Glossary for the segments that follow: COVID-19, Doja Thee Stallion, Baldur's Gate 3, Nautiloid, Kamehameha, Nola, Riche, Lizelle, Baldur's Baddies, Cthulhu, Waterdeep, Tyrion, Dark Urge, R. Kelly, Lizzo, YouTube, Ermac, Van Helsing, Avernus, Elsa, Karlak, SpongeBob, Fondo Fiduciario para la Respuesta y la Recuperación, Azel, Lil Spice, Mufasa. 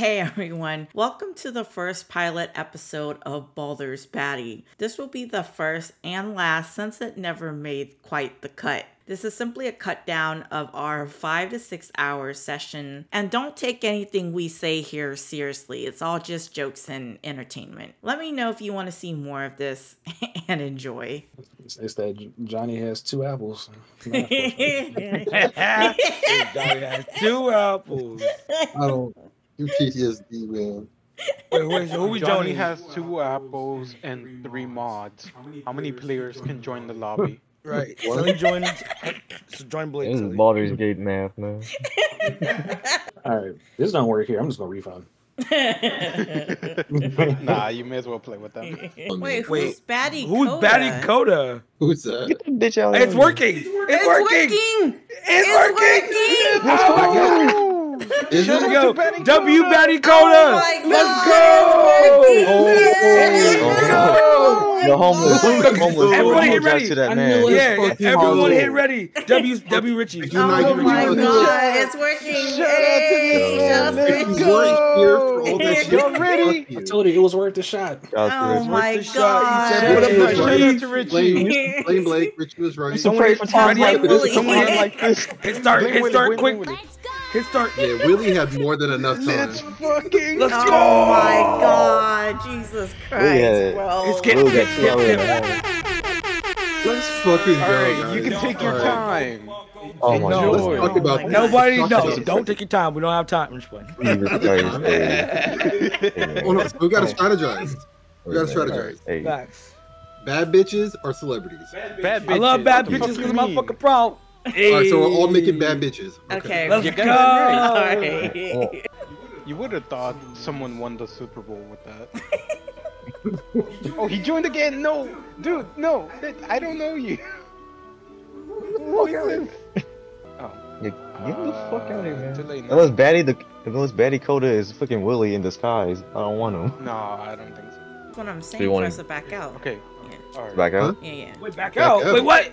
Hey everyone, welcome to the first pilot episode of Baldur's Batty. This will be the first and last since it never made quite the cut. This is simply a cut down of our 5 to 6 hour session, and don't take anything we say here seriously. It's all just jokes and entertainment. Let me know if you want to see more of this and enjoy. It's that Johnny has two apples. Johnny has two apples. Oh, you PTSD, man. Wait, who is Johnny? Has two apples and three mods. How many players can join the lobby? Right. So he joined. So join Blake. This is Baldur's Gate math, man. All right, this don't work here. I'm just gonna refund. Nah, you may as well play with them. Wait, who's Batty? Who's Batty Coda? Who's that? Get the bitch out! It's working. It's working. Let's go. W Batty Coda. Let's go. The homeless. Everyone hit ready. To that man. Yeah, everyone hit ready. W Richie. Oh my God, it's working. You're ready. I told you it was worth the shot. Oh my God. Blame Blake. Richie was right. Someone had like this. Hit start quickly. Hit start. Yeah, Willie had more than enough time. Let's go! Oh my God, Jesus Christ, bro. It's getting Let's fucking go. Alright, you can take your time. Oh my God. Nobody knows. Don't take your time. We don't have time. I'm just playing. We gotta strategize. We gotta strategize. Facts. Bad bitches or celebrities? Bad bitches. I love bad bitches because my fucking problem. Hey. All right, so we're all making bad bitches. Okay. Let's go. Right. Oh. You would have thought someone won the Super Bowl with that. Oh, he joined again. No, dude, no. I don't know you. What is this? Oh. Yeah, get the fuck out of here, man. Unless Batty Coda is fucking Willie in disguise. I don't want him. No, I don't think so. That's what I'm saying. For us to back out. Okay. Yeah. All right. Back out? Huh? Yeah. Wait, back out. Wait, what?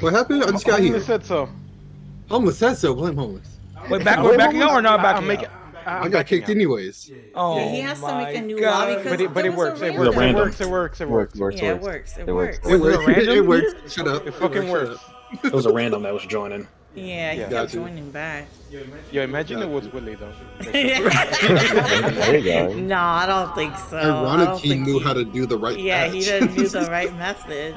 What happened? I just got here. Homeless said so. Homeless said so. Blame homeless. Wait, we're backing out or not backing out? I got kicked anyways. Oh, yeah, he has to make a new lobby because it works. It works. Shut up. It fucking works. It was a random that was joining. Yeah, he kept joining back. Yeah, imagine it was Willie though. No, I don't think so. Ironic, he knew how to do the right. Yeah, he didn't do the right method.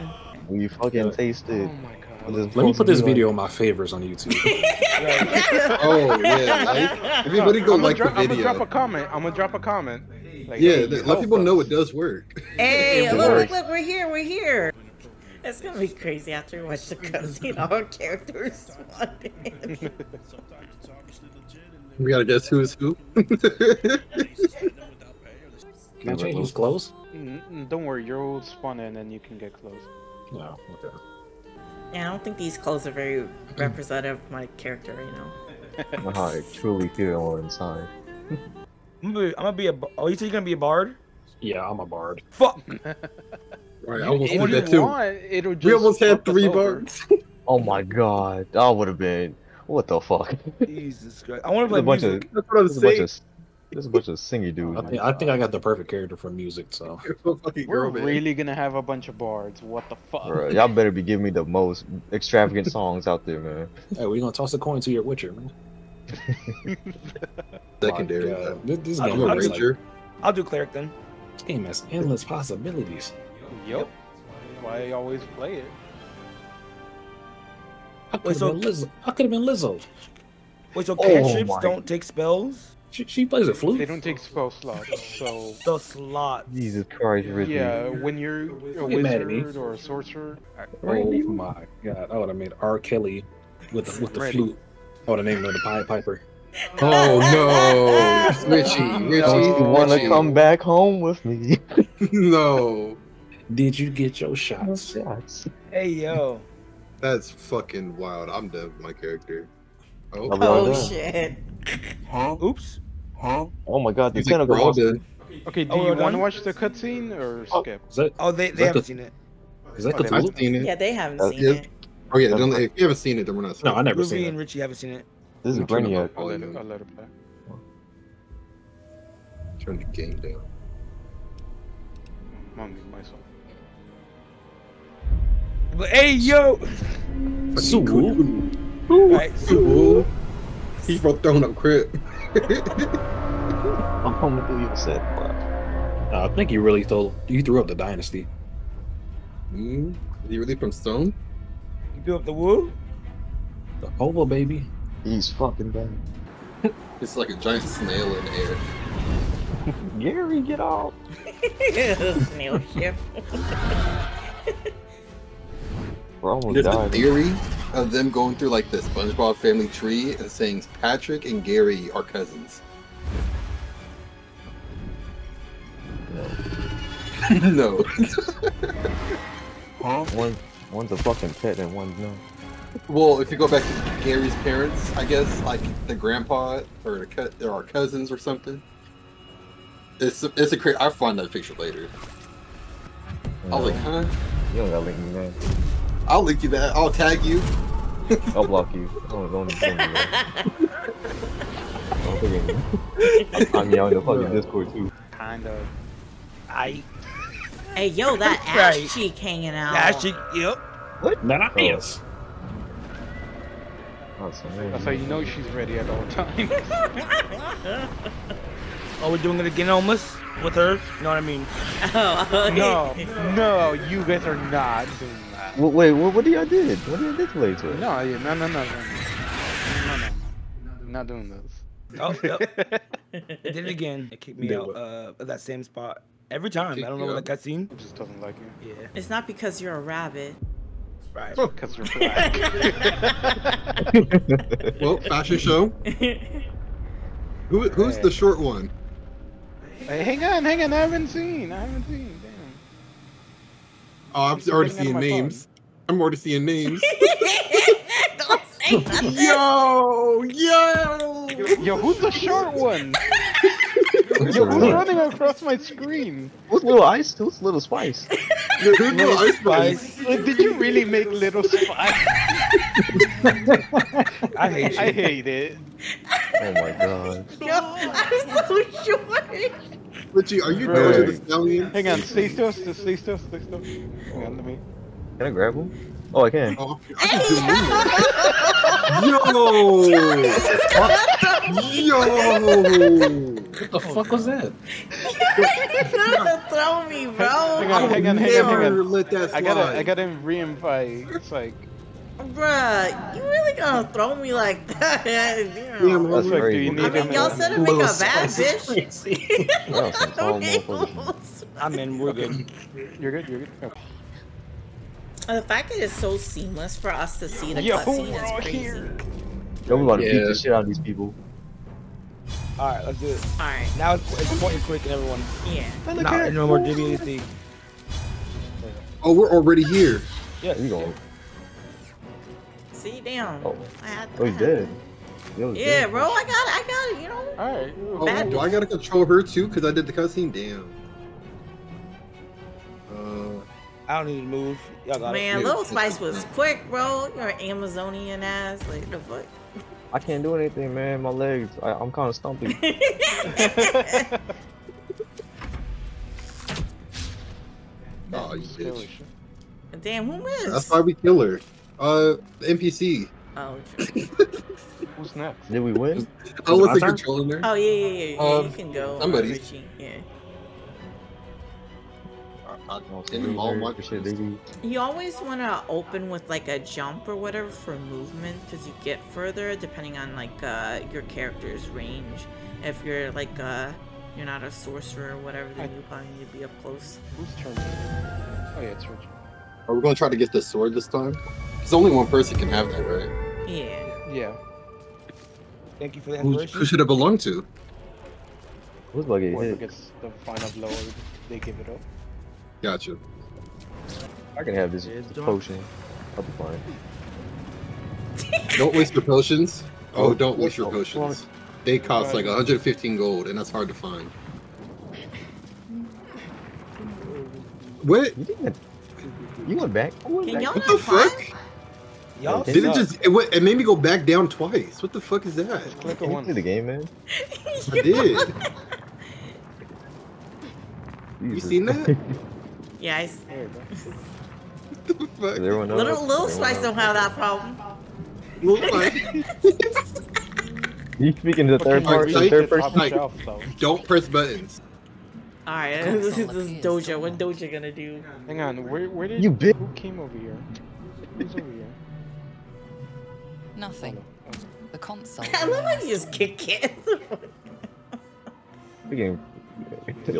You fucking tasted. Oh my God. Let me put this video on my favorites on YouTube. Oh yeah, like, everybody go like the video. I'm gonna drop a comment. Like, yeah, hey, let people know it does work. Hey, look, we're here. It's gonna be crazy after you watch the cutscene. All characters. We gotta guess who's who. Can I change these clothes? Don't worry, you're all spun in and you can get clothes. No, okay. Yeah, I don't think these clothes are very representative of my character right now. I truly feel all inside. I'm gonna be a. Oh, you think you're gonna be a bard? Yeah, I'm a bard. Fuck. Right, I almost did that too. We almost had 3 bards. Oh my God, that would have been. What the fuck? Jesus Christ! I want to play music. That's what I'm saying. There's a bunch of singy dudes. I think I got the perfect character for music, so. We're really gonna have a bunch of bards. What the fuck? Y'all better be giving me the most extravagant songs out there, man. Hey, we're gonna toss a coin to your Witcher, man. Secondary. This game I'm a ranger. I'll do cleric then. This game has endless possibilities. Yep. That's why I always play it. I could have been Lizzo. Wait, so cantrips don't take spells? She plays a flute. They don't take spell slots, so... The slot. Jesus Christ, Richie. Yeah, when you're a wizard or a sorcerer... Oh my God, I would've made R. Kelly with the flute. I would've named him the Pied Piper. Oh no! Richie. Don't you wanna come back home with me? No. Did you get your shots? Hey, yo. That's fucking wild. I'm dead with my character. Oh shit. Huh? Oops. Huh? Oh my God, the tentacles. Okay, do you want to watch the cutscene or skip? They haven't seen it. Is that the I've seen it? Yeah, they haven't seen it. Oh yeah, if you haven't seen it, then we're not. No, I never seen it. Ruby and Richie haven't seen it. This is Brainiac. Turn the game down. I'm gonna mute myself. But hey, yo! Sue. He broke down on crib. I'm home with you said. I think you really threw up the dynasty. Mm, you really from stone? You threw up the woo? The hobo baby. He's fucking bad. It's like a giant snail in the air. Gary, get off! Snail ship. We're almost There's dying. The theory of them going through like the SpongeBob family tree and saying Patrick and Gary are cousins. No. No. Huh? One's a fucking pet and one's not. Well, if you go back to Gary's parents, I guess like the grandpa or our cousins or something. It's a crazy. I'll find that picture later. No. I was like, huh? You don't gotta link me, man. I'll link you that. I'll tag you. I'll block you. Don't send me that. Don't forget me. I'm yelling the fucking Discord too. Kind of. Hey, yo, that ass cheek hanging out. Ass cheek. Yep. What? Nice. That's how you know she's ready at all times. Oh, we're doing it again almost? With her? You know what I mean? Oh, okay. No, you guys are not doing that. Wait, what do y'all did? What did this lady do? No, not doing this. Oh, yep. It did it again. It kicked me out of that same spot. Every time. I don't know what that cutscene. It just doesn't like you. Yeah. It's not because you're a rabbit. Right. Because we're black. Well, fashion show. Who's the short one? Hey, hang on, I haven't seen, damn. Oh, I'm already seeing names. I'm already seeing names. Don't say nothing. Yo, who's the short one? Yo, who's running across my screen? Who's Lil Spice? Lil Spice. Like, did you really make Lil Spice? I hate it. Oh my god. Yo, I'm so short. Richie, are you Doja Thee Stallion? Hang on, stay still. Hang on to me. Can I grab him? Oh, I can. Oh, I can Yo! What the fuck was that? You're trying to throw me, bro. Hang on. Let that slide. I gotta reinvite. It's like. Bruh, you really gonna throw me like that? Damn, that's like, do you need y'all said to make a bad bitch. I'm in. We're good. You're good. Oh. The fact that it's so seamless for us to see the cutscene is crazy. Yo, we about to beat the shit out of these people. All right, let's do it. All right, now it's point and click and everyone. Yeah. Nah, no more WAC. Oh, we're already here. Yeah, you going. See, damn. Oh, he's dead. Yeah, bro, I got it, you know? Alright. Oh, do I gotta control her too? Because I did the cutscene? Damn. I don't need to move. Y'all got it. Man, Lil Spice was quick, bro. You're an Amazonian ass. Like, the fuck? I can't do anything, man. My legs. I'm kind of stumpy. Oh, you bitch. Damn, who missed? That's why we kill her. The NPC. Oh, okay. Who's next? Did we win? I was the controlling her. Oh, yeah. You can go. Somebody. Yeah. You always want to open with like a jump or whatever for movement because you get further depending on like your character's range. If you're like you're not a sorcerer or whatever, then you probably need to be up close. Who's turn? Oh yeah, it's her turn. Are we gonna try to get the sword this time? Because only one person can have that, right? Yeah. Yeah. Thank you for the inspiration. Who should it belong to? Who's lucky? Whoever gets the final blow, they give it up. Gotcha. I can have this potion. I'll be fine. Don't waste your potions. Oh, don't waste your potions. They cost like 115 gold, and that's hard to find. What? You went back. What the fuck? Y'all did it just? It made me go back down twice. What the fuck is that? Click on the game, man. I did. Jesus. You seen that? Yeah, I see. What the fuck? Lil Spice don't have that problem. Lil Spice. You speaking to the third person. Don't press buttons. Alright, this is Doja. What Doja gonna do? Hang on, where did you who came over here? Who's over here? Nothing. The console. I love how you just kick kids. It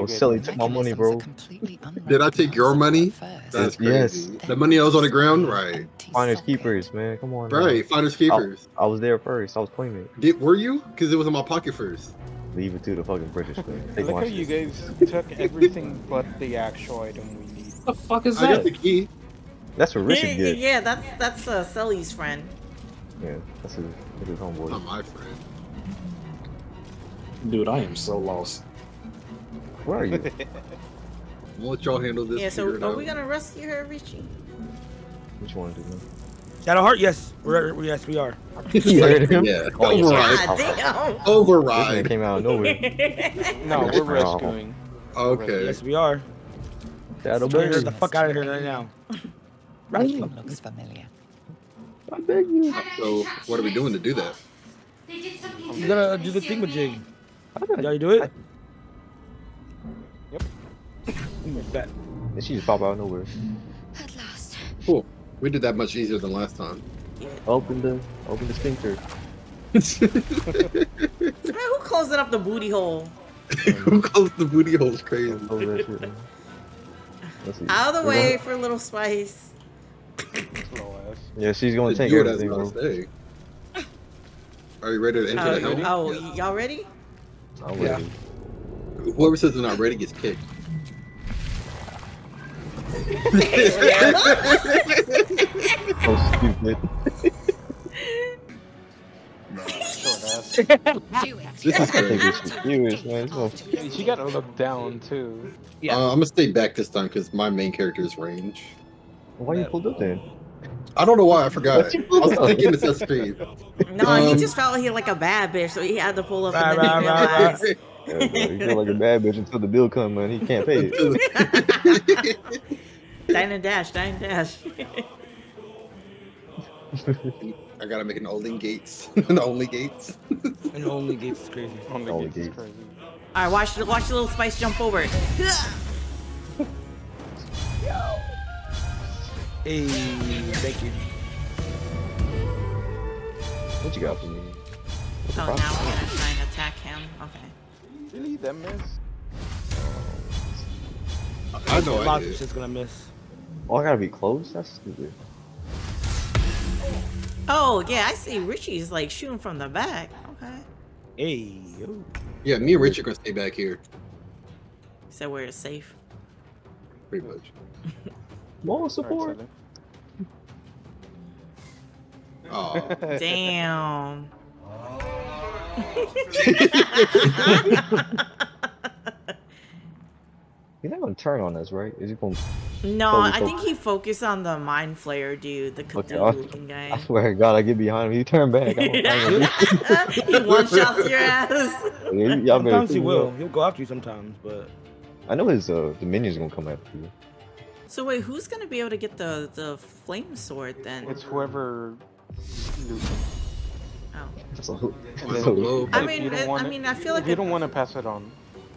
was silly. Took my money, bro. Did I take your money? That's crazy. Yes. The money I was on the ground, right? Finders keepers, man. Come on. Right, finders keepers. I was there first. I was playing it. Were you? Because it was in my pocket first. Leave it to the fucking British man. Look how you guys took everything but the actual item we need. What the fuck is that? I got the key. That's what Richard did. Yeah, that's Sully's friend. Yeah, that's his homeboy. Not my friend. Dude, I am so lost. Where are you? We'll let y'all handle this. Yeah, so are we gonna rescue her, Richie? What you wanna do, man? Shadowheart, yes. Yes, we are. You heard him? Yeah. Override. Override. Came out of nowhere. No, we're rescuing. Okay. Yes, we are. Shadow, get the fuck out of here right now. Right? Looks familiar. I beg you. So, what are we doing to do that? We're gonna do the thingamajig. Y'all do it? Yep. Bet. And she just pop out of nowhere. At last. Cool. We did that much easier than last time. Open the sphincter. Who closed up the booty hole? Who closed the booty hole is crazy. Out of the way for Lil Spice. Yeah, she's gonna take it. Are you ready to enter the helmet? Oh, y'all ready? I'm ready. Whoever says they're not ready gets kicked. So stupid. This is ridiculous, man. She got looked down too. Yeah. I'm gonna stay back this time because my main character is range. Why you pulled up then? I don't know why, I forgot. I was thinking it's that speed. No, he just felt like he like a bad bitch, so he had to pull up and then he realized. Yeah, bro, he feel like a bad bitch until the bill comes and he can't pay it. Dine and dash, dine and dash. I gotta make an only gates. An only gates. An only gates is crazy. Only gates is crazy. Alright, watch the Lil Spice jump over. Yo. Hey, thank you. What you got for me? What's now we're gonna try and attack him. Okay. Did he then miss? I know I did. Just gonna miss. Oh, I gotta be close? That's stupid. Oh, yeah, I see Richie's like shooting from the back. Okay. Hey, yo. Yeah, me and Richie are gonna stay back here. So we're safe? Pretty much. More support. Oh damn! He's not gonna turn on us, right? Is he gonna? No, I think he focused on the mind flayer dude, the Cthulhu guy. I swear to God, I get behind him. He turned back. He one shots your ass. Sometimes he will. He'll go after you sometimes, but I know his minions gonna come after you. So wait, who's gonna be able to get the flame sword then? It's whoever. Oh. I mean, I feel like you don't want to pass it on.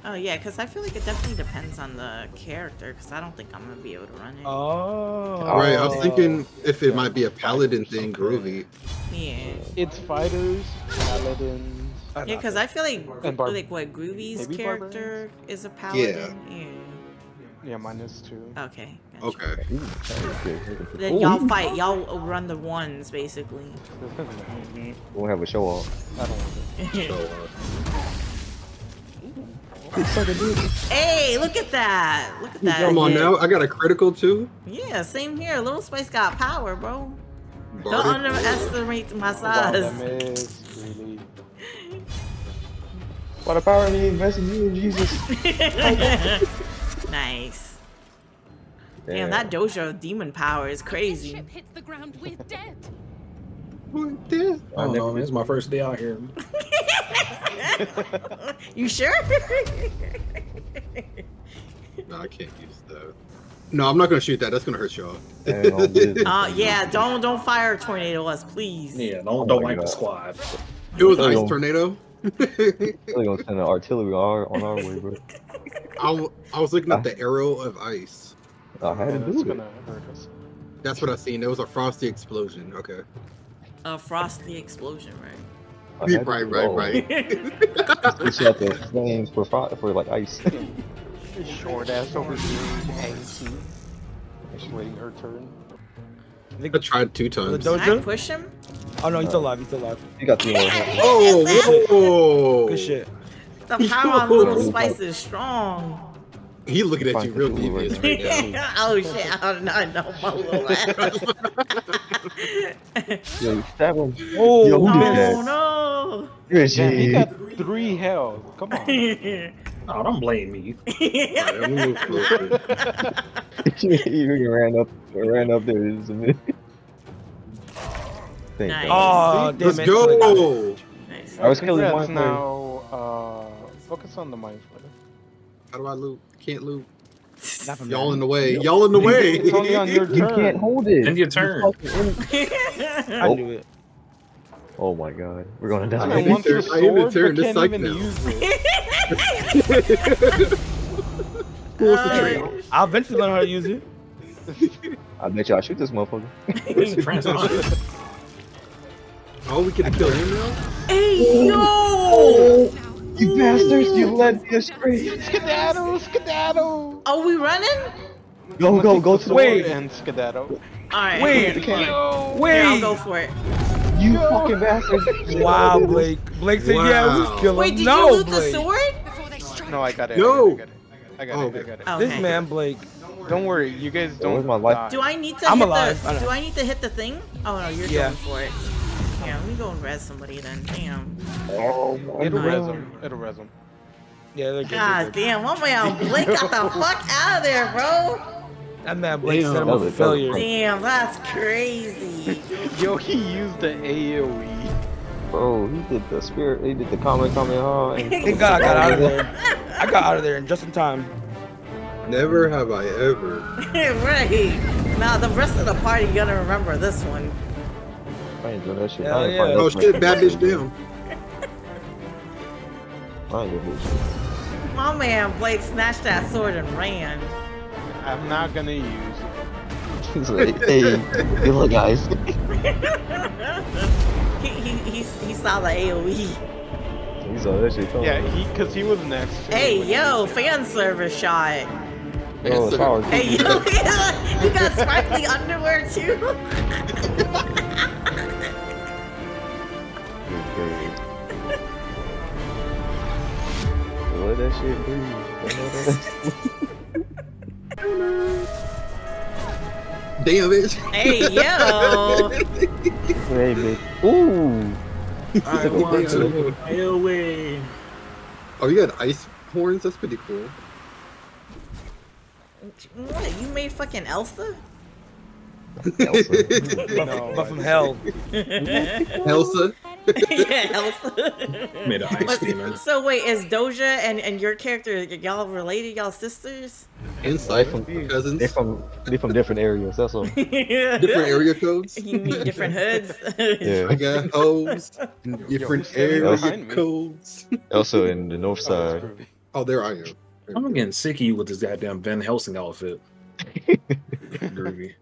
Oh yeah, because I feel like it definitely depends on the character. Because I don't think I'm gonna be able to run it. Oh. Right, I was thinking if it might be a paladin thing, groovy. Yeah. It's fighters, paladins. Yeah, because I feel like what Groovy's character is a paladin. Yeah. Yeah, mine is too. Okay. Gotcha. Okay. Then y'all fight. Y'all run the ones, basically. We'll have a show off. I don't want to show off. Hey, look at that! Look at that. Come on now, I got a critical too. Yeah, same here. Lil Spice got power, bro. Don't underestimate my size. Wow, that is really... What a power he invested in you, Jesus. Nice. Damn, that Doja demon power is crazy. Ship hits the ground, we're dead. We're dead. I don't know, this is my first day out here. You sure? No, I can't use the... No, I'm not gonna shoot that. That's gonna hurt y'all. Yeah, don't fire tornado us, please. Yeah, don't wipe the squad. It was ice tornado. They're gonna send an artillery on our way, bro. I was looking at the arrow of ice. I had to do it. That's what I seen. There was a frosty explosion. Okay. A frosty explosion, right? Right. We shot the flames for like ice. Short ass over here. She's waiting her turn. I tried 2 times. Did I push him? Oh no, he's still alive. He's still alive. He got 2 more. Oh, good shit. The power on Little Spice is strong. He looking at you real devious right now. Oh shit! I don't know my little ass. Yo, stab him. Oh, yo, no! Damn, he got 3 health. Come on. Oh, don't blame me. He ran up there just a minute. Nice. Oh, let's go! Nice. I was killing one now. Focus on the mines, brother. How do I loot? Can't loot. Y'all in the way. Y'all in the way. It's only on your turn. You can't hold it. End your turn. I knew it. Oh my god, we're gonna die. I want the sword, but can't even use it. What's the trail? I'll eventually learn how to use it. I bet you I shoot this motherfucker. Where's the friends? Oh, we can kill him now? Hey, yo! Oh, you bastards, you led me astray. Skedaddle, skedaddle! Are we running? Go to the way and skedaddle. Alright. Wait! I'll go for it. You fucking bastard. Wow, Blake. Blake said, yeah, let's kill him. Wait, did you loot the sword? No, I got it. No. I got it. Okay. This man, Blake. Don't worry. You guys don't. My life. Do I need to hit the thing? Oh, no, you're going for it. Damn, we go and res somebody then. Damn. Oh, it'll res him. It'll res him. Yeah, they're good. God damn, one way out. Blake got the fuck out of there, bro. That man Blake said I'm a failure. Damn, that's crazy. Yo, he used the AoE. Bro, he did the spirit. He did the Kamehameha. Thank God I got out of there. I got out of there and just in time. Never have I ever. Right. Now the rest of the party gonna remember this one. I ain't doing that shit. I ain't fighting that shit. Oh shit, bad bitch down. I ain't doing shit. My man Blake snatched that sword and ran. I'm not gonna use it. He's like, hey, good luck, guys. he saw the AoE. He saw that shit coming. Yeah, because he was next. Hey, yo, fan service shot. Oh, hey, yo, you got sparkly underwear too? What that shit do? What that shit? Damn it! Hey yo! Hey bitch! Ooh! I want to go away. Oh, you got ice horns? That's pretty cool. What? You made fucking Elsa? Elsa? No, but from hell. Elsa? Yeah, Elsa. Made an ice demon. So wait, is Doja and your character y'all related? Y'all sisters? Inside from cousins. They're from different areas. That's all. Different area codes. You mean different hoods? Yeah. I got hoes. Different area codes. Also in the north side. Oh, there I am. I'm getting sick of you with this goddamn Van Helsing outfit. Groovy.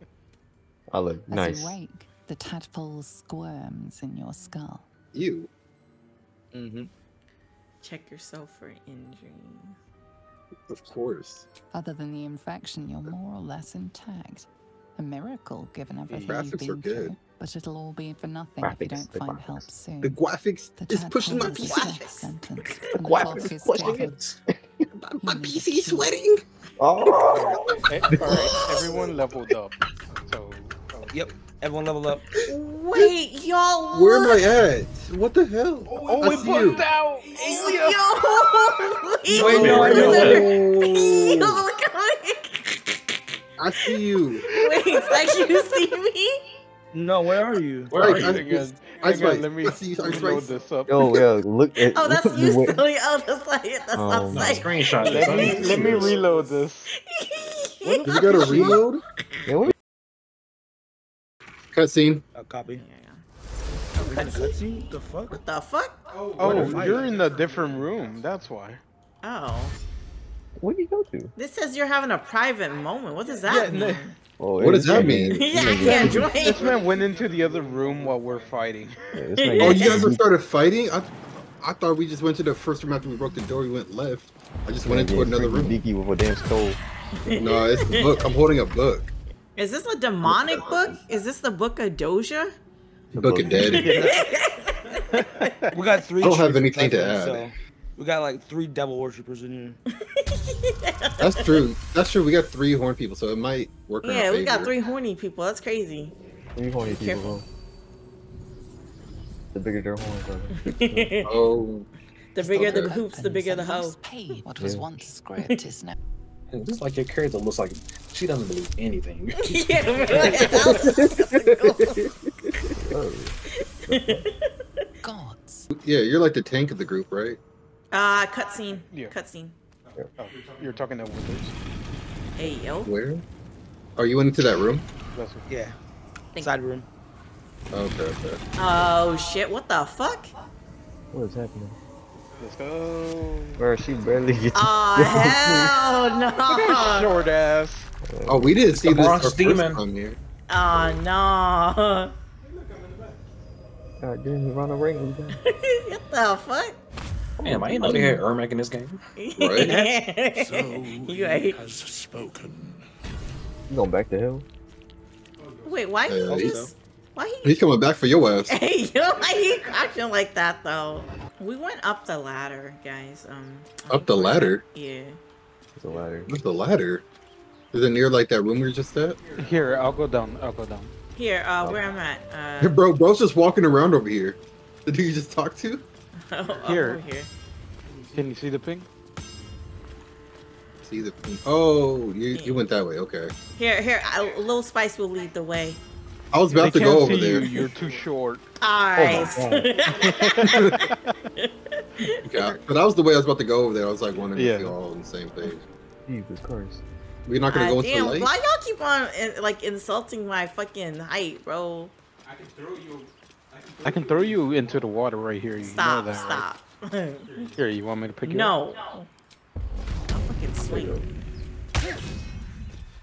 I look nice. As you wake, the tadpole squirms in your skull. You. Mm-hmm. Check yourself for injuries. Of course. Other than the infection, you're more or less intact. A miracle, given everything you've been through. But it'll all be for nothing if you don't find help soon. The graphics is pushing my PC. The graphics is pushing it. My PC sweating. Oh. All right. Everyone leveled up. So. Yep. Everyone level up. Wait, y'all. Where am I at? What the hell? Oh, it bugged out. Yo. Wait, no. I see you. Wait, it's like you see me? No, where are you? Where are you? Ice Spice. Let me load this up. Oh, yeah, look at. Oh, that's you, silly. Oh, that's like it. That's not like. Screenshot. Let me reload this. Did you gotta reload? Cutscene. A copy. Cutscene? The fuck? What the fuck? Oh, you're in a different room. That's why. Oh. Where do you go to? This says you're having a private moment. What does that mean? Oh, what does that mean? Yeah, I can't join. This man went into the other room while we're fighting. Yeah, oh, you guys have started fighting? I thought we just went to the first room after we broke the door. We went left. I just went into another room. Dicky with a damn stove. No, it's the book. I'm holding a book. Is this a demonic book? Is this the book of Doja? Book of Daddy. We got three. I don't have anything to add. So we got like 3 devil worshippers in here. That's true. That's true. We got 3 horn people, so it might work. Yeah, we got 3 horny people. That's crazy. 3 horny people. The bigger their horns. Oh. The bigger the hoops, the bigger the hoe. What was once scrapped is now. It's like your character looks like she doesn't believe anything. Yeah, really. Gods. Yeah, you're like the tank of the group, right? Cutscene. Yeah. Cutscene. Oh, you're talking to wizards. Hey, yo. Where? Are you into that room? Yeah. Side room. Okay, okay. Oh, shit. What the fuck? What is happening? Let's go. Bro, she barely gets. Oh, hell no. Look at her short ass. Oh, we didn't see this demon on here. Oh, no. God, didn't run away. What the fuck? Damn, I ain't out here Ermac in this game. Right? So he has spoken. You going back to hell? Wait, why he just... Why he... He's coming back for your ass. Hey, yo, why he crouching like that, though? We went up the ladder, guys. Up the ladder? Yeah. The ladder. What's the ladder? Is it near, like, that room we were just at? Here, I'll go down. I'll go down. Here, where I'm at. Bro's just walking around over here. The dude you just talked to? Here. Can you see the ping? See the ping. Oh, you went that way. Okay. Here. Lil Spice will lead the way. I was about to go over there. You're too short. All right. Oh okay, but that was the way I was about to go over there. I was like wanting to feel all on the same page. Jesus Christ. We're not gonna go into the lake. Why y'all keep on like insulting my fucking height, bro? I can throw you. I can throw you into the water right here. You stop, know that, stop. Right? Here, you want me to pick you up? No. I'm fucking sweet.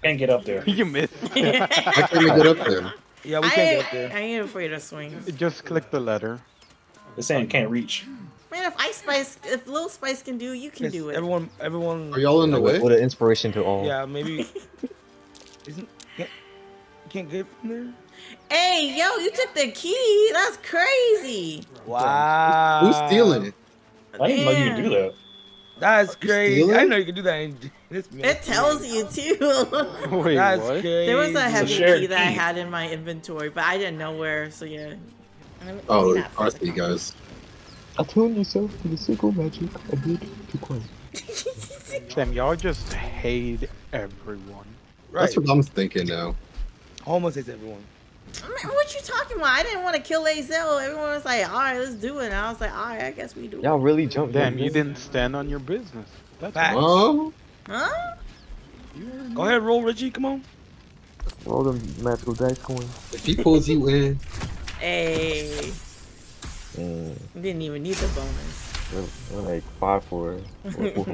Can't get up there. You missed. I can't get up there. Yeah, we can't get up there. I ain't afraid of swings. Just click the letter. It's saying can't reach. Man, if if Lil Spice can do, you can do it. Everyone. Are y'all in the way? What an inspiration to all. Yeah, maybe. Isn't can't get from there? Hey, yo, you took the key. That's crazy. Wow. Who's stealing it? I didn't know you could do that. That's crazy. I know you can do that. It tells you, too. Wait, that's what? Crazy. There was a heavy key that I had in my inventory, but I didn't know where, so yeah. Oh, I see, guys. Attune yourself to the single magic a bit too quiet. Damn, y'all just hate everyone. Right. That's what I'm thinking now. Almost hates everyone. Man, what you talking about? I didn't want to kill Azel. Everyone was like, all right, let's do it. And I was like, all right, I guess we do it. Y'all really jumped in. You didn't stand on your business. That's facts. Huh? Go ahead, roll, Richie. Come on. Roll them magical dice coins. If he pulls you in. Hey. Didn't even need the bonus. We're like 4 for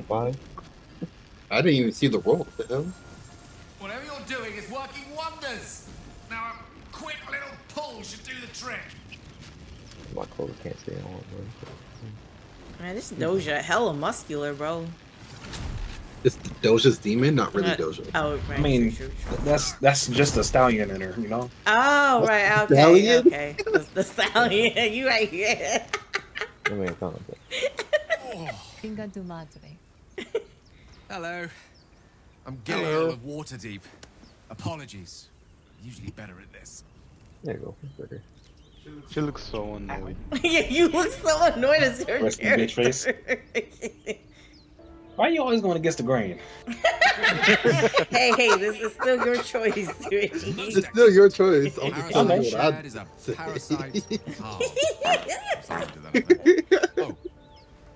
5. I didn't even see the roll. Whatever you're doing is working wonders. Now I'm... Quick little pull should do the trick. My clothes can't stay on, bro. Man, this Doja hella muscular, bro. This Doja's demon, not really Doja. Oh, right. I mean, that's just a stallion in her, you know. Oh, right. Okay. Stallion? Okay. The stallion. You right here. I mean, hello. I'm Gail of Waterdeep. Apologies. Usually better at this. There you go. Better. She looks so annoyed. Yeah, you look so annoyed as her character. Why are you always going against the grain? hey, this is still your choice, Richie. It's still your choice. I'm just telling you what I is a parasite. Oh.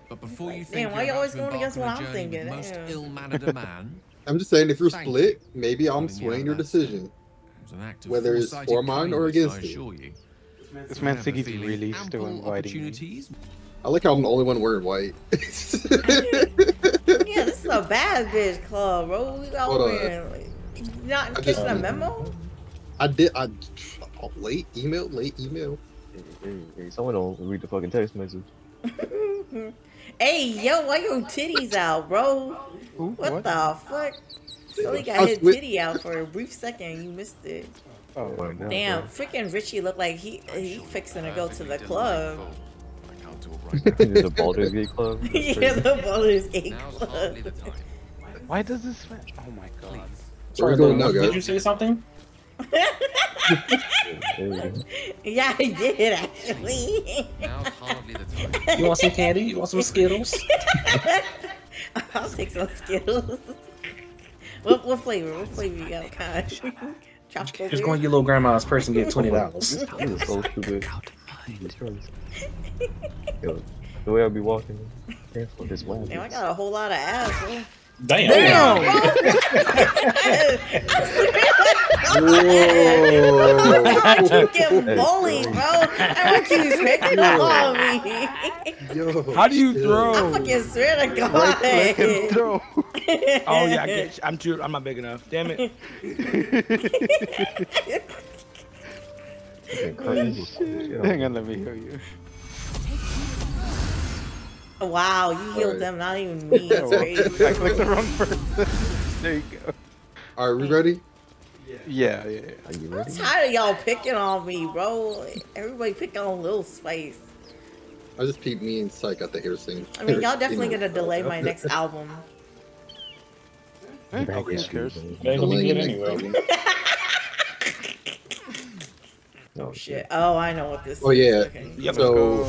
But before you think, why are you always going against what I'm thinking? Most ill-mannered a man. I'm just saying, if you're split, maybe I'm swaying your decision, whether it's for mine or against it. This man Siggy's really still inviting me. I like how I'm the only one wearing white. Yeah, this is a bad bitch club, bro. We all wearing. Like, not getting a memo. I did. I late email. Hey, someone don't read the fucking text message. Hey, yo, why your titties out, bro? Ooh, what the fuck? Sully got his titty out for a brief second. You missed it. Oh, no, damn, bro. Freaking Richie looked like he fixing to go to the club. I can't do it right now. The Baldur's Gate club. Yeah, the Baldur's Gate club. Why does this switch? Oh my god. Sorry, did you say something? Yeah, I did actually. Now's hardly the time. You want some candy? You want some Skittles? I'll take some Skittles. What flavor? What flavor you got, Kosh? Chocolate. Just going to your little grandma's purse and get $20. That was so stupid. Yo, the way I'll be walking. Damn, I got a whole lot of ass. Damn. I'm fucking bully, bro. I fucking swear to God. How do you throw? I fucking swear to God. Let him throw. Oh yeah, I get you. I'm not big enough. Damn it. Hang on, let me heal you. Wow, you healed them, not even me. It's crazy. I clicked the wrong person. There you go. All right, we ready? Yeah. I'm tired of y'all picking on me, bro. Everybody picking on Lil Spice. I just peeped me and Psych at the hair scene. I mean, y'all definitely gonna delay my next album. Hey, okay, scares. Anyway. Oh shit. Oh, I know what this is. Oh yeah. Okay. Yep. So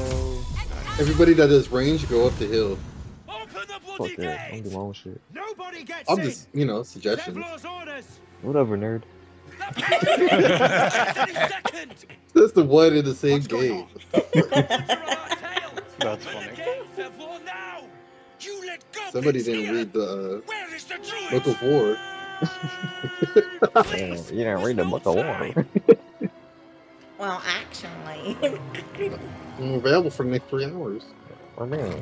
everybody that does range, go up the hill. Fuck that. I'm doing my own shit. I'm just, you know, suggestions. Whatever, nerd. That's the one in the same game. That's funny. Somebody didn't read the Book of War. Damn, you didn't read the Book of War. Well, actually. I'm available for the next 3 hours. Oh, man.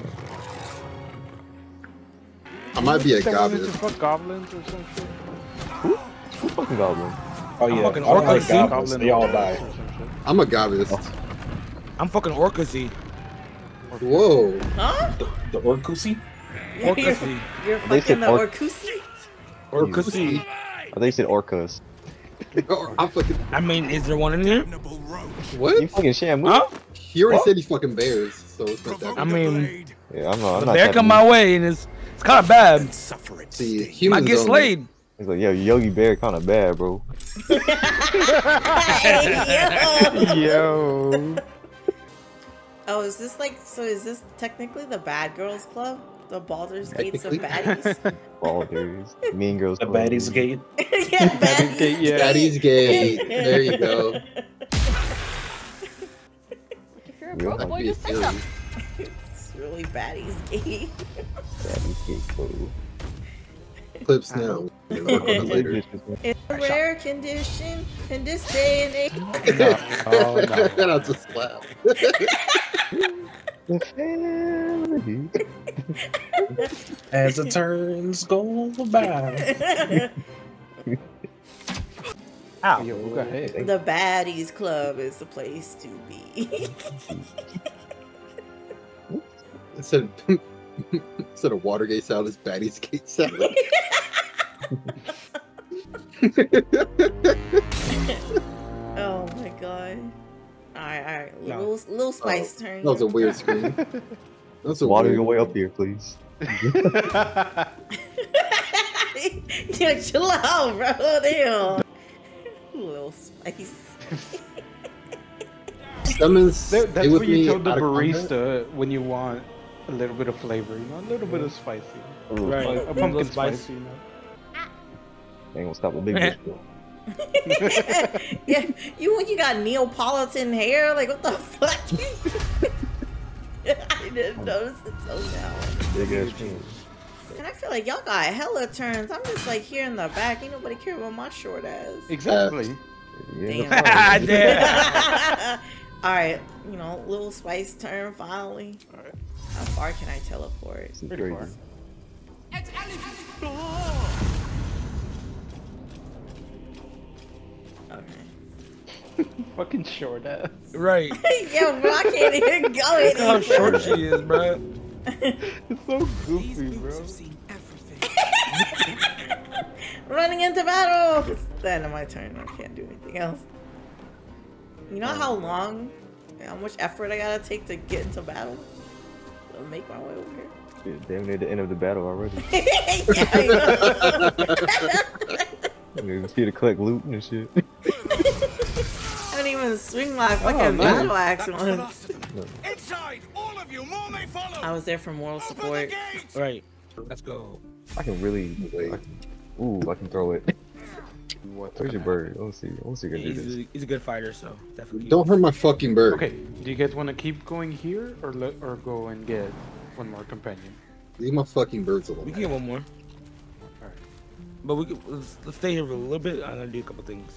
I might be a goblin. Fuck goblins or something. Who fucking goblin? Oh yeah, fucking orcas. Goblin, they all die. I'm a goblin. I'm fucking orcasy. Whoa. Huh? The orcusi? Orcusi. You're fucking the orcusi? Orcusi. Oh, they said orcas. I mean, is there one in here? What? You fucking shamu. Huh? He already said he fucking bears, so it's not that. I mean, yeah, I'm not bear come my way, and it's kind of bad. See, humans I get slayed. He's like, yo, Yogi Bear kind of bad, bro. Yo. Oh, is this like, so is this technically the Bad Girls Club? The Baldur's Gates of Baddies? Baldur's. Mean Girls Club. The Baddies Gate. Yeah, Baddies Gate. Yeah. Baddies Gate. There you go. If you're a broke boy, just pick up. It's really Baddies Gate. Baddies Gate, bro. Clips now. It's a rare condition in this day and age. That I'll just slap. As the turns go by. Ow. Yo, go ahead. The Baddies Club is the place to be. It said. Instead of Watergate salad, it's Baddies Gate salad. Oh my god. Alright. Lil Spice turn. That was a weird screen. That's a water weird... your way up here, please. Yo, chill out, bro. Damn. Lil Spice. That's what you told the barista when you want a little bit of flavor, you know, a little bit of spicy. Right. A pumpkin spice. You know. They ain't gonna stop a big bitch though. Yeah, you got Neapolitan hair? Like, what the fuck? I didn't notice until now. Big ass jeans. And I feel like y'all got hella turns. I'm just like here in the back. Ain't nobody care about my short ass. Exactly. Damn. Damn. All right, you know, Lil Spice turn finally. All right. How far can I teleport? Pretty far. Okay. Fucking short ass. Right. Yo, bro, I can't even go anymore. Look how short she is, bro. It's so goofy, bro. Running into battle. It's the end of my turn. I can't do anything else. You know how long, how much effort I gotta take to get into battle? To make my way over here. Shit, damn near the end of the battle already. Yeah, I know. I'm even here to collect loot and shit. I don't even swing my fucking battle axe once. Inside, all of you, more may follow. I was there for moral support. Right. Let's go. I can really. I can throw it. Where's your bird? Let's see if you can do this. He's a good fighter, so definitely. Don't hurt my fucking bird. Okay, do you guys want to keep going here or go and get one more companion? Leave my fucking birds alone. We can get one more. All right, but we can, let's stay here for a little bit. I'm gonna do a couple things.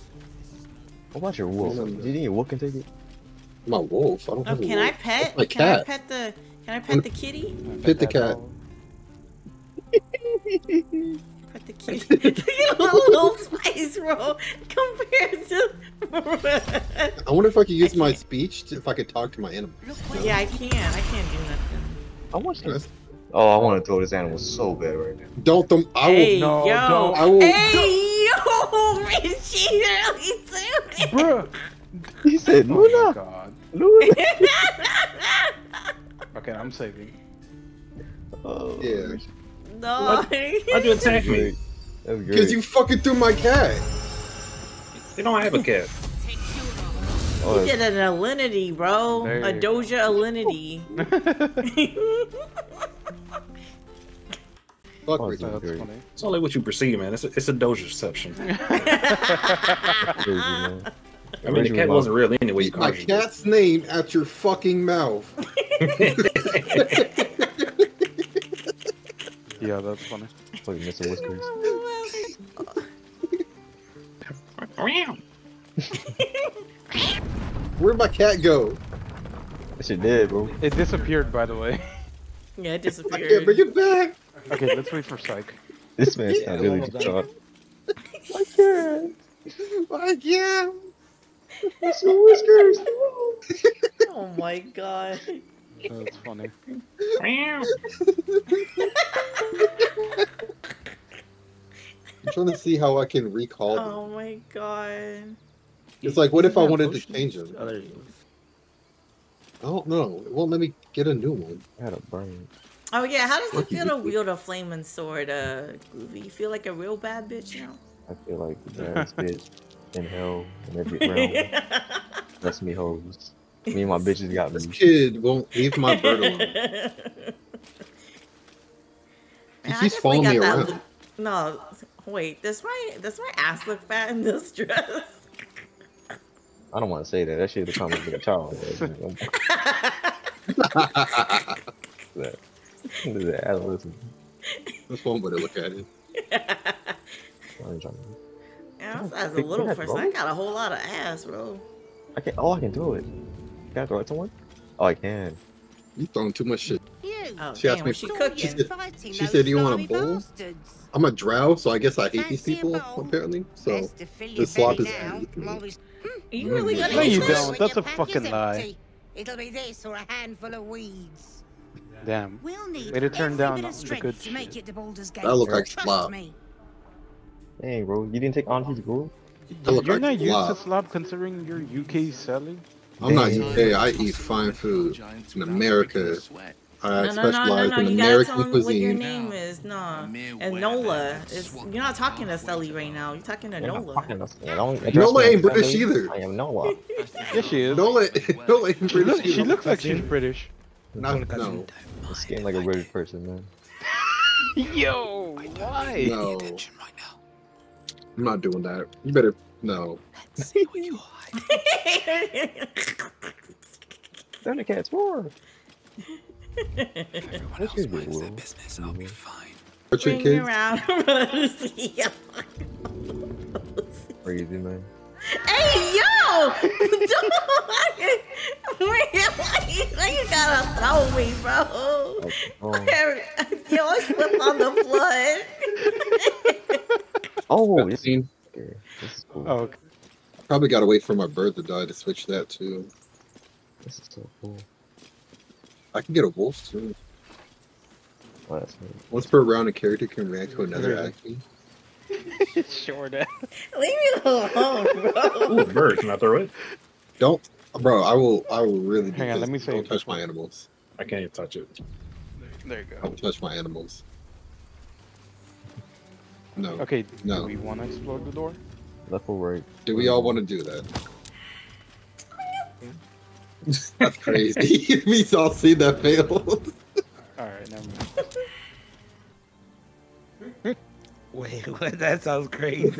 What about your wolf? Do you think your wolf can take it? My wolf? I don't have a wolf. Can I pet? My cat. Can I pet the kitty? Pet the cat. Pet the kitty. Look at Lil Spice roll compared to. I wonder if I could use my speech to, if I could talk to my animal. Yeah, I can. I can't do nothing. I want this. Oh, I want to throw this animal so bad right now. Don't throw. I will. Hey, no, yo. Don't. I will. Hey, yo, Richie, really too. Bruh. He said, Luna. Oh my God. Luna. Okay, I'm saving. Oh. Yeah. No. Why'd you attack me? That's great. Because you fucking threw my cat. They don't have a cat. Oh, he did an alinity, bro. A Doja alinity. Fuck, oh, it's only what you perceive, man. It's a Doja-ception. I mean, the cat wasn't real anyway. Keep my cat's name at your fucking mouth. Yeah, that's funny. It's like missing whiskers. Where'd my cat go? That shit dead, bro. It disappeared, by the way. Yeah, it disappeared. I can't bring it back. Okay, let's wait for Psych. This man's not really good talk. My cat. My cat. Missing whiskers. Oh my God. That's funny. I'm trying to see how I can recall them. Oh my God. It's like, what if I wanted to change them? Oh, there you go. I don't know. It won't let me get a new one. I had a brain. Oh yeah, how does it feel to wield a flaming sword, Groovy? You feel like a real bad bitch now? I feel like the baddest bitch in hell in every realm. That's me hoes. Me and my bitches got me. This kid won't leave my bird alone. Man, he's following me around. No, wait. Does my ass look fat in this dress? I don't want to say that. That shit would come like a child. That adolescent. What's wrong with it? Look at it. Yeah, my size is a little person. I got a whole lot of ass, bro. I can't. Oh, I can do it. Can I throw it to someone? Oh, I can. You throwing too much shit. Oh, she asked me. She said, "Do you want a bowl?" Bastards. I'm a drow, so I guess I hate these people apparently. So this slop is. You really gonna eat this? No, you don't. That's a fucking lie. It'll be this or a handful of weeds. Damn. We'll need way to turn down the good shit. That look like slop. Hey, bro, you didn't take Auntie's girl? You're not used to slop considering you're UK selling. I'm not UK. I eat fine food in America. I specialize in American cuisine. No, no, no, you gotta tell me what your name is, nah. And Nola, you're not talking to Sully right now. You're talking to Nola. Nola ain't British either. I am Nola. Yeah, she is. Nola ain't British. She looks like she's British. No, no. Skin like a British person, man. Yo, why? No. Attention right now. I'm not doing that. You better no. Let's see what you hide. Thundercats roar. If everyone else minds their business, I'll be fine. Bring your around, Rosie. Crazy man. Hey yo! Why you gotta throw me, bro? Yo, I slipped on the flood. Oh, this is cool. Oh, okay. Probably gotta wait for my bird to die to switch that too. This is so cool. I can get a wolf too. Oh, once per round, a character can react to another action. Sure does. Leave me alone, bro. Ooh, bird, can I throw it? Don't, bro. I will really. Hang on, let me don't touch my animals. I can't even touch it. There you go. Don't touch my animals. No. Okay. No. Do we want to explode the door? Left or right? Do we all want to do that? That's crazy. We all see that fail. Alright, never mind. Wait, what? That sounds crazy.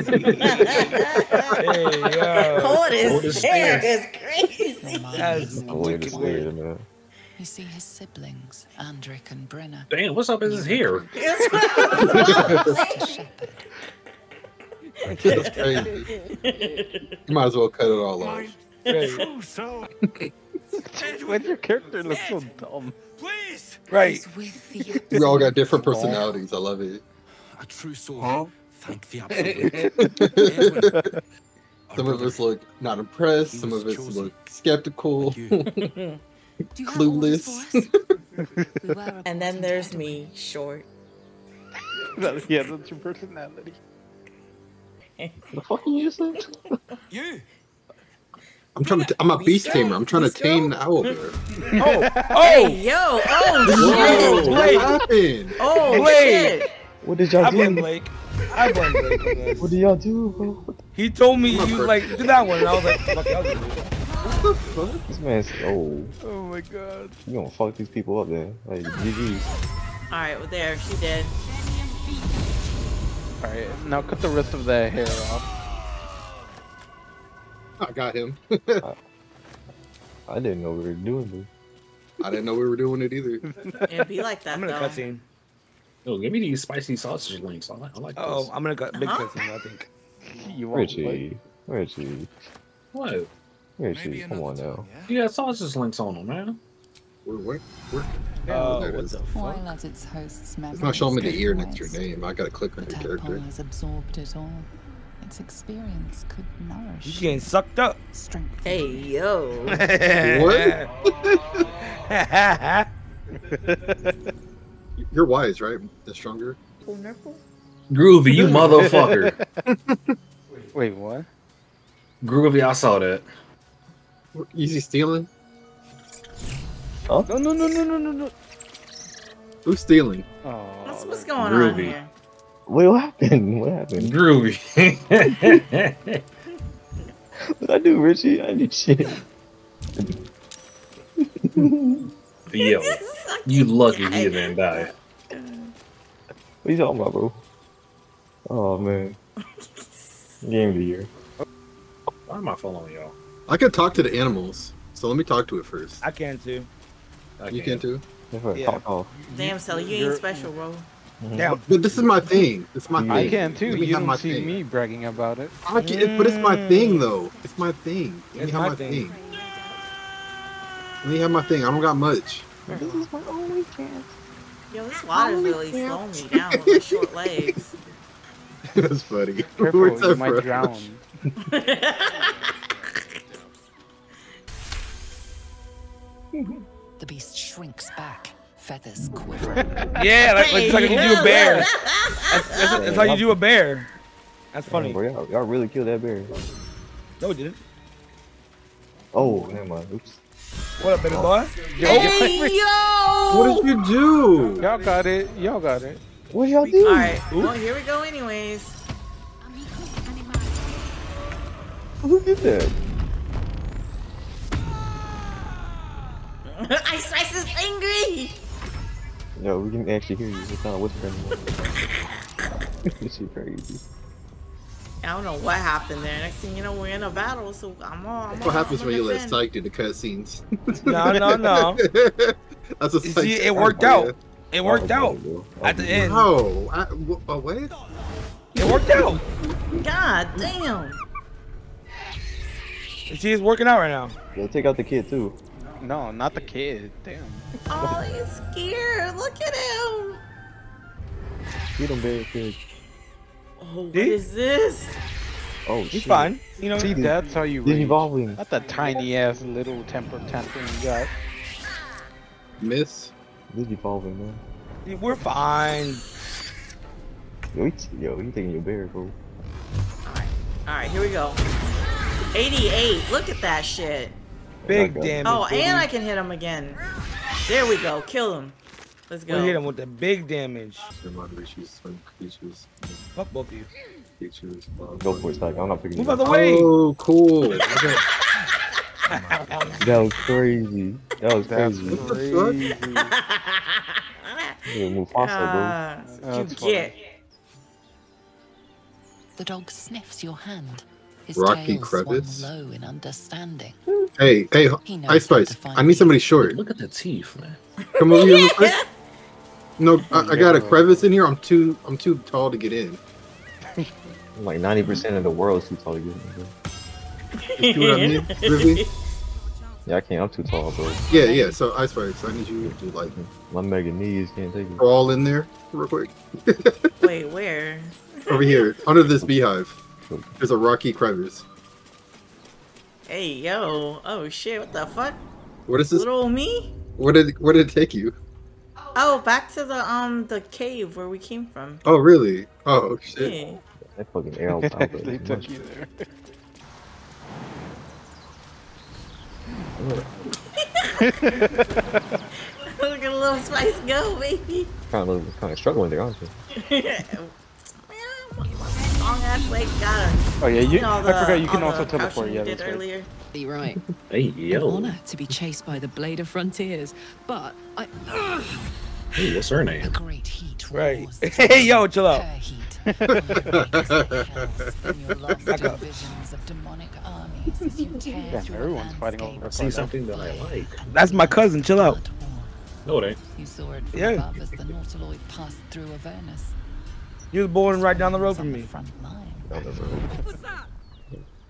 Hold his hair is crazy. That's wicked weird. You see his siblings, Andrick and Brenna. Damn, what's up with his hair? That's crazy. You might as well cut it all off. Right. Why does your character look so dumb? Please. Right. We all got different personalities. I love it. A true soul. Huh? Thank the absolute. Some of us look not impressed. Some of us look skeptical. Clueless. And then there's me, short. Yeah, that's your personality. The fuck you just said? You. I'm a beast tamer. I'm trying to tame the owlbear. Oh! Oh! Hey, yo! Oh! Shit! What happened? Oh! Blake! What did y'all do? I blame Blake. What did y'all do, bro? He told me you like did that one, and I was like, fuck, I'll do it. What the fuck? This man's oh my god. You gonna fuck these people up there? Like GG's. All right, well there she did. All right, now cut the rest of that hair off. I got him. I didn't know we were doing it. I didn't know we were doing it either. It'd be like that. I'm gonna cutscene. Yo, give me these spicy sausage links. I like this. Oh, I'm gonna big cutscene. I think. You want Richie? Richie? What? Richie, come on now. You got sausage links on them, man. Where? Oh, what the fuck? It's not showing me the ear next to your name. I gotta click on your character. Has absorbed it all. Its experience could nourish. You getting sucked up. Strength. Hey yo. What? You're wise, right? The stronger. Groovy, you motherfucker. Wait, what? Groovy, I saw that. Easy stealing. Oh no. Who's stealing? Oh, that's what's going on here. What happened? What happened? Groovy. What I do, Richie? I need shit. Yo, you lucky he didn't die. What are you talking about, bro? Oh man, game of the year. Why am I following y'all? I can talk to the animals, so let me talk to it first. I can too. You can too. Yeah. Damn, Sally, you ain't special, bro. Yeah, but this is my thing. It's my thing. I can too. You don't see me bragging about it. I can, but it's my thing though. It's my thing. Let me have my thing. Let me have my thing. I don't got much. This is my only chance. Yo, this water's really slowing me down with my short legs. That's funny. Careful, you might drown. The beast shrinks back. Feathers quiver. Yeah, it's like you do a bear. That's how you do a bear. That's funny. Y'all really killed that bear. No, we didn't. Oh, never mind. Oops. What up, baby boy? Hey, yo! What did you do? Y'all got it. Y'all got it. What y'all do? Alright, well, here we go anyways. Who did that? Ice Spice is angry! No, we can actually hear you. It's not whispering. This is crazy. I don't know what happened there. Next thing you know, we're in a battle, so I'm all. That's what happens when you let Psych do the cutscenes. No. That's a Psych. See, it worked out. It worked out at the end. Oh, wait. It worked out. God damn. See, it's working out right now. They'll take out the kid too. No, not the kid. Damn. Oh, he's scared. Look at him. Get him, bad kid. Oh, what is this? Oh, he's fine. You know, see, that's how you read. Not that tiny ass little temper tantrum you got. Miss. Digivolving, man. Dude, we're fine. Yo, you taking your bear, bro. Alright, here we go. 88. Look at that shit. Big damage. Oh, and I can hit him again. There we go. Kill him. Let's go. We hit him with the big damage. Fuck both of you. Go for it, Stack. I'm not picking you up. Move out the way. Oh, cool. Okay. That was crazy. That was crazy. What the fuck? Mufasa, bro. You get. The dog sniffs your hand. His Rocky Krebitz. Low in understanding. Hey, Ice Spice. I need somebody short. Look at the teeth, man. Come over here. No, I got a crevice in here. I'm too tall to get in. I'm like 90% of the world's too tall to get in. Bro. You see what I mean? Really? Yeah, I can't. I'm too tall, bro. Yeah. So, Ice Spice, I need you to like my mega knees can't take it. Crawl in there, real quick. Wait, where? Over here, under this beehive. There's a rocky crevice. Hey, yo! Oh shit! What the fuck? What is this? Little me? Where did it take you? Oh, back to the cave where we came from. Oh really? Oh shit! Yeah. That fucking arrow actually took you there. Look at Lil Spice go, baby. Kind of struggling there, aren't you? Oh yeah, you. I forgot you can also teleport. Yeah, that's right. You're right. Hey yo. An honor to be chased by the blade of frontiers, but I. Hey, what's her name? The great heat. Right. Hey yo, chill out. Yeah, everyone's fighting over her. See something that I like. That's my cousin. Chill out. No, it ain't. You saw it from above as the Nautiloid passed through Avernus. You was born right down the road from me. What was that?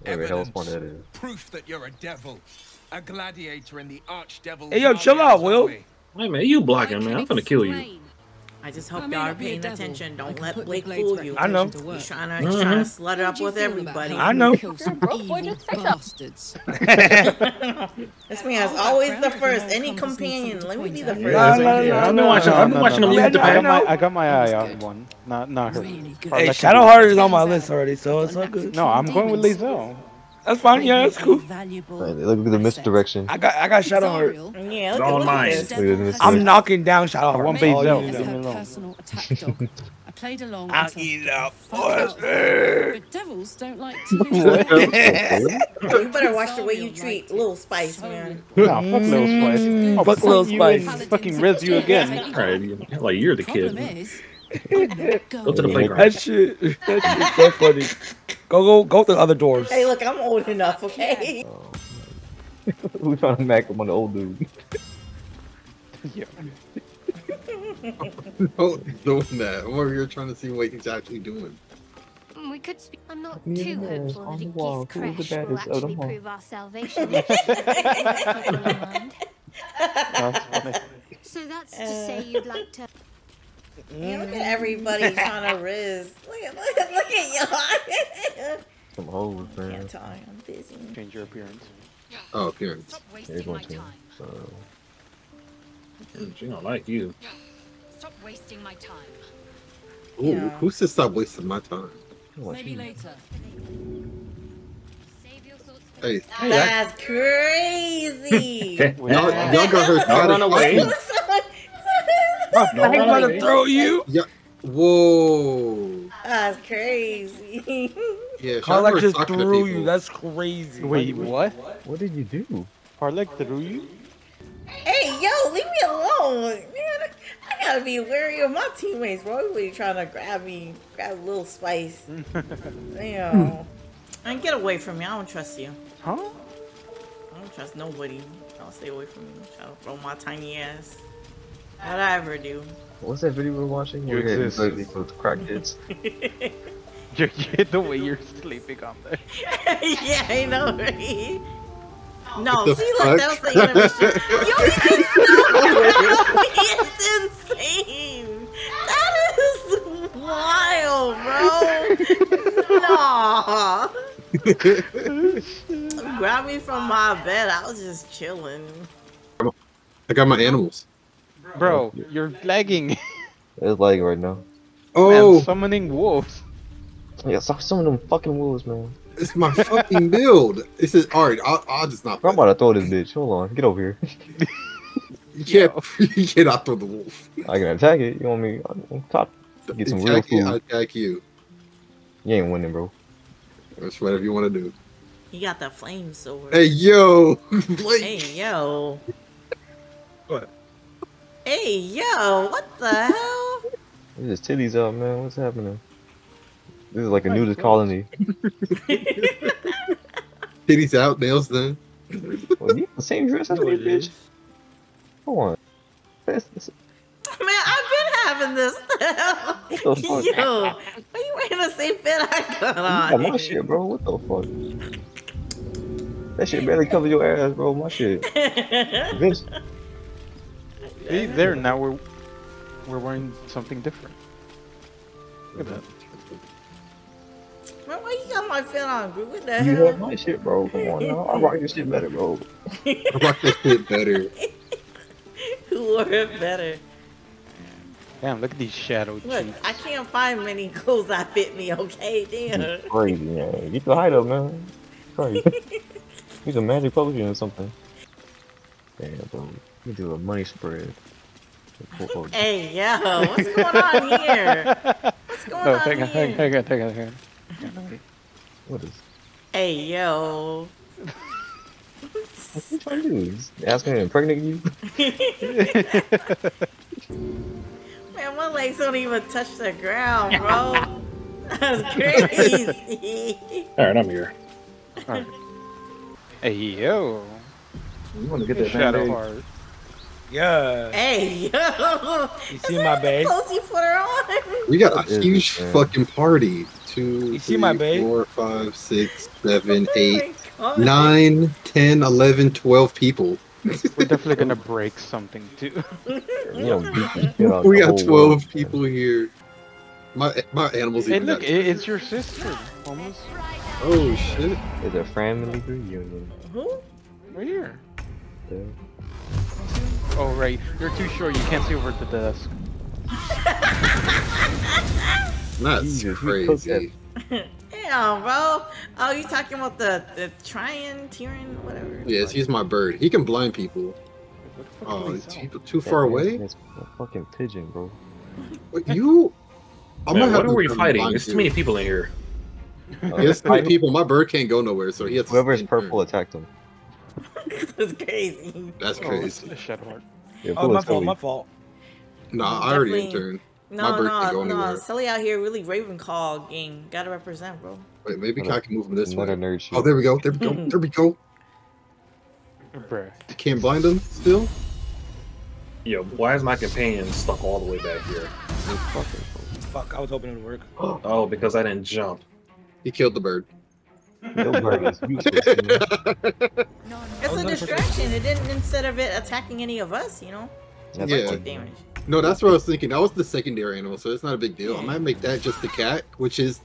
Evidence. Proof that you're a devil, a gladiator in the archdevil. Hey yo, chill out, Will. Wait a minute, you blocking me? I'm gonna kill you. I just hope y'all are paying attention. Don't let Blake fool you. I know. He's trying to slut it up with everybody. I know. This man is always the first. Any companion, let me be the first. I've been watching him lead the battle. I got my eye on one. Not her. Hey, Shadowheart is on my list already, so it's not good. No, I'm going with Lizelle. That's fine. Yeah, that's cool. Look at the misdirection. I got Shadowheart. Yeah, look at this. I'm knocking down Shadowheart. One base down. I played along. I'll eat it up. But devils don't like to You better watch the way you treat Lil Spice, man. Nah, fuck Lil Spice. Oh, fuck Lil Spice. Fucking res you again. Right, like you're the kid. Go to the playground. That shit so funny. Go to the other doors. Hey, look, I'm old enough, okay? Oh, we found a Mac on the old dude. Yeah. Don't do that. I'm over here trying to see what he's actually doing. We could speak. I'm not too hopeful that a gift crash will actually prove our salvation. So that's to say you'd like to... Yeah, look at everybody trying to riz. Look at y'all. I'm old, man. Yeah, Ty, I'm busy. Change your appearance. Oh, appearance. Stop wasting my time. So. She don't like you. Stop wasting my time. Ooh, yeah. Who says stop wasting my time? Maybe later. Hey, that's crazy. Y'all got her. Run away. I'm gonna throw you. Yeah. Whoa. That's crazy. Yeah, Karlak just threw you. That's crazy. Wait, what? What did you do? Karlak threw you? Hey, yo, leave me alone. Man, I gotta be wary of my teammates, bro. Everybody trying to grab me, grab Lil Spice. Damn. And get away from me. I don't trust you. Huh? I don't trust nobody. I'll stay away from you. Try to throw my tiny ass. How'd I ever do? What's that video we're watching? You exist. Crack kids. The way you're sleeping on there. Yeah, I know, right? No, see, like, that was the animation. Yo, he can't stop. It's insane. That is wild, bro. Nah. Grab me from my bed. I was just chilling. I got my animals. Bro, you're lagging. It's lagging right now. Oh, I'm summoning wolves. Yeah, stop summoning fucking wolves, man. It's my fucking build. This is alright. I'll just not. I'm about to throw this bitch. Hold on, get over here. You cannot throw the wolf. I can attack it. You want me? I'm top. Get some real food. I'll attack you. You ain't winning, bro. That's whatever you want to do. You got that flame sword. Hey yo, Blake. Hey yo. What? Hey yo, what the hell? This is titties up, man. What's happening? This is like a nudist colony. Titties out, nails done. Well, you have the same dress as me, bitch. Come on. Man, I've been having this. What the fuck? Yo, why you wearing the same fit I got on? Yeah, my shit, bro. What the fuck? That shit barely covers your ass, bro. My shit. Bitch. See, there, now we're wearing something different. Look at that. Man, why you got my fit on, bro? What the hell? You have my shit, bro. Come on now. I rock your shit better, bro. I rock your shit better. Who wore it better? Damn, look at these shadow cheeks. Look, I can't find many clothes that fit me, okay? Damn. It's crazy, man. Get the height up, man. It's crazy. He's a magic potion or something. Damn, bro. We do a money spread. Hey, yo. What's going on here? What's going on here? What is? Hey yo. What you trying to do? Ask me to impregnate you? Man, my legs don't even touch the ground, bro. That's crazy. Alright, I'm here. Alright. Hey yo. You wanna get that shadow heart? Yeah. Hey yo. You see my babe? We got a huge fucking party. 2, 3, 4, 5, 6, 7, 8, 9, 10, 11, 12 people. We're definitely gonna break something too. We got 12 people here. My animals. Hey, look, it's your sister. Almost. Oh shit! It's a family reunion. Who? Right here. Yeah. Oh right, you're too short. You can't see over the desk. That's Jesus, crazy. Damn, bro. Oh, you talking about the Tyrion, whatever. Yes, he's my bird. He can blind people. Oh, too far away? That's a fucking pigeon, bro. What, you? What are we fighting? There's too many people in here. There's too many people. My bird can't go nowhere, so he has to. Whoever's purple attacked him. That's crazy. That's crazy. Yeah, oh, my fault, my fault. Nah, I already interned. No, Silly out here really Ravenclaw gang. Gotta represent, bro. Wait, maybe I can move him this way. Oh, there we go. There we go. There we go. Can't blind him still? Yo, why is my companion stuck all the way back here? Fuck, I was hoping it would work. Oh, because I didn't jump. He killed the bird. No bird is useless. It's a distraction. It didn't, instead of it attacking any of us, you know? That's like damage. No, that's what I was thinking. That was the secondary animal, so it's not a big deal. I might make that just the cat, which is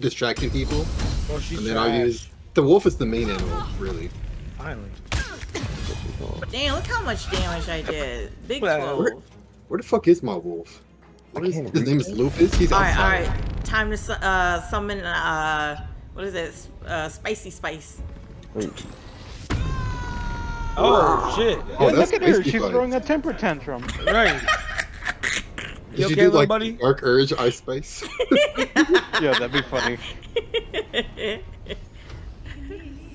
distracting people. Oh, and then I'll use... The wolf is the main animal, really. Finally. Damn, look how much damage I did. Big wolf. Where the fuck is my wolf? His name is Lupus? He's outside. Alright. Time to summon, what is it? Spicy Spice. Oh shit! Oh, look at her, she's throwing a temper tantrum. Right. Did you do like Dark Urge, Ice Spice? Yeah, that'd be funny.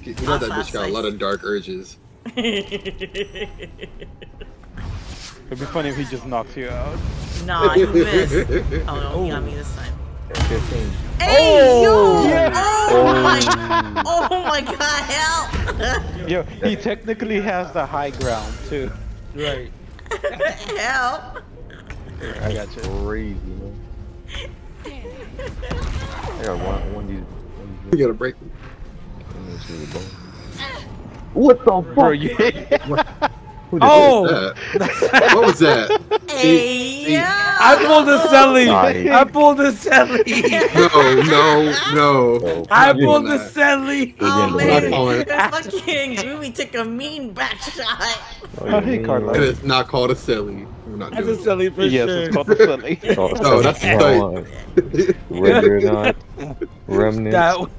You know that bitch got a lot of dark urges. It'd be funny if he just knocks you out. Nah, you missed. Oh no, he got me this time. 15. Hey, oh, yo! Yeah. Oh my god, help! Yo, he technically has the high ground too. Right. Help! I got you. Crazy, man. I got one. You gotta break me. What the fuck? Bro, you hit? Oh! What was that? Hey, yo. I pulled a Selly. Nice. I pulled a Selly. No. I pulled a Selly. Oh man, that fucking Groovy took a mean back shot. Oh, hey, Carla. It's not called a Selly. That's a Selly for sure. Yes, it's called a Selly. No, that's a whether or not Remnant.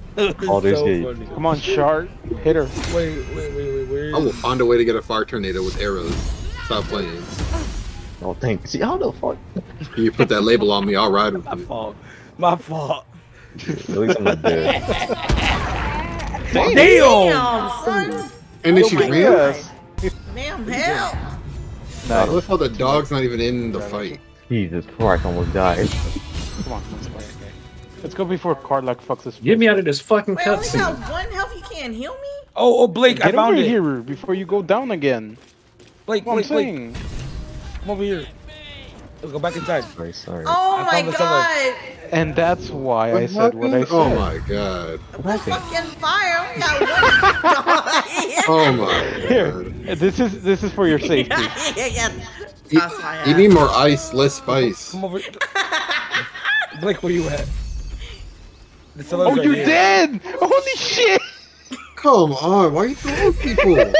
Baldur's Gate. Come on, Shard. Hit her. Wait. Where? I will find a way to get a fire tornado with arrows. Stop playing. Oh, thanks. See, how the fuck? You put that label on me, I'll ride with you. My fault. At least I'm not dead. Damn, son. And then she ran us. Ma'am, help. Nah, look how the dog's not even in the fight. Jesus Christ, I almost died. Come on, let's fight. Let's go before Carlock fucks us. Get me out of this fucking cutscene. I only got one health, you can't heal me? Oh, Blake, I found it. Get over here before you go down again. Blake. Come over here. Let's go back inside. Sorry. Oh my god! And that's why I said what I said. Oh my god. We're fucking fire. We got one. Oh my god. Here, this is for your safety. Yeah. You need more ice, less spice. Come over. Blake, where you at? Oh, you dead! Holy shit! Come on, why are you throwing people?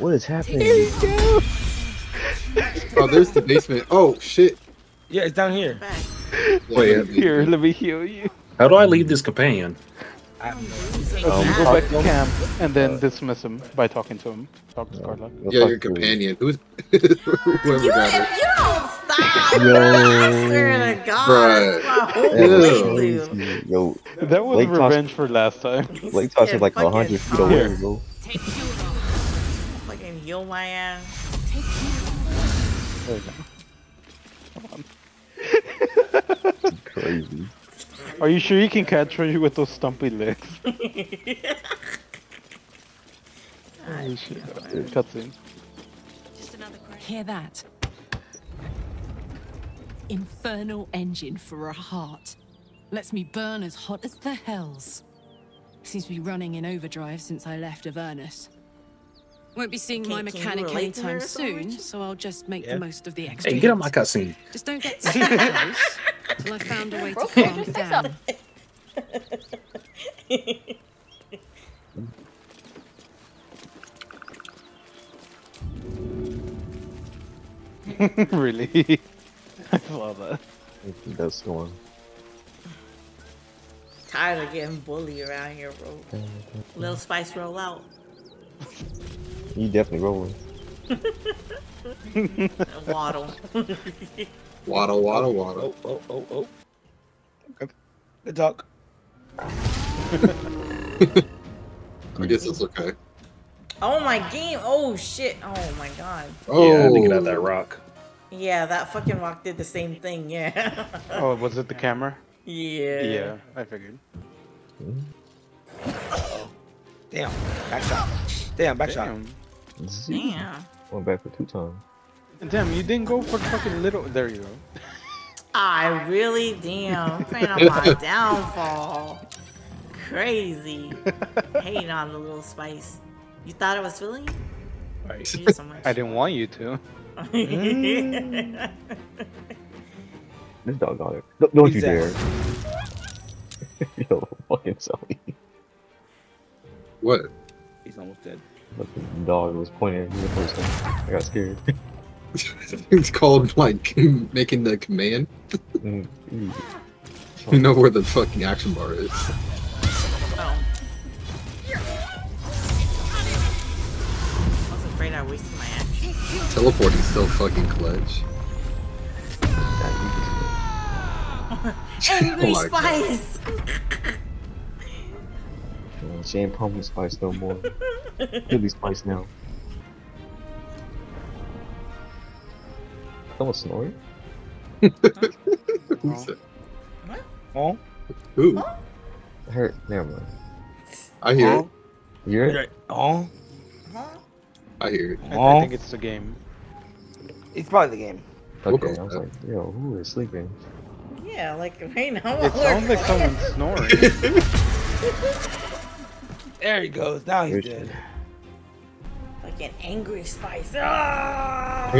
What is happening? Here you go. Oh, there's the basement. Oh shit. Yeah, it's down here. Wait, here, let me heal you. How do I leave this companion? Go back to camp and then dismiss him by talking to him. Talk to Carla. Yeah, your companion. Who's whoever got it? You don't stop. I swear to God. Yo, that was revenge for last time. Blake tossed it like 100 feet away, bro. Take you. Fucking heal my ass. There we go. Come on. Crazy. Are you sure you can catch her with those stumpy legs? Holy shit. Cutscene. Just another crash. Hear that? Infernal engine for a heart. Lets me burn as hot as the hells. Seems to be running in overdrive since I left Avernus. Won't be seeing my mechanic anytime soon, so I'll just make the most of the extra. Hey, get on my cutscene. Just don't get too close till I found a way to calm down. Really? I love that. That's the one. Tired of getting bullied around here, bro. Lil Spice roll out. You definitely rolling. Waddle. Waddle. Oh. Okay. The duck. I guess it's okay. Oh my game. Oh shit. Oh my god. Oh. Yeah, I think it had that rock. Yeah, that fucking rock did the same thing. Yeah. Oh, was it the camera? Yeah. Yeah, I figured. Uh-oh. Damn. Back shot. Damn. Went back for 2 times. Damn, you didn't go for fucking little. There you go. I really I'm praying on my downfall. Crazy. Hating on the Little Spice. You thought I was feeling you? Right. So I didn't want you to. This dog got it. Don't you dare. Yo, fucking Sally. What? He's almost dead. Look, the dog was pointing at me the first time. I got scared. It's called, like, making the command. You know where the fucking action bar is. Oh. I was afraid I wasted my action. Teleporting still fucking clutch. Angry Spice! She ain't pumpkin spice no more. It'll be spice now. Someone snoring? Who's that? What? Oh? Who? Oh? Her. Never mind. I hear it. You hear it? Oh? I hear it. I think it's the game. It's probably the game. Okay, I was like, yo, who is sleeping? Yeah, like right now. It sounds like someone snoring. There he goes. Now he's dead. Fucking angry Spice. Ah!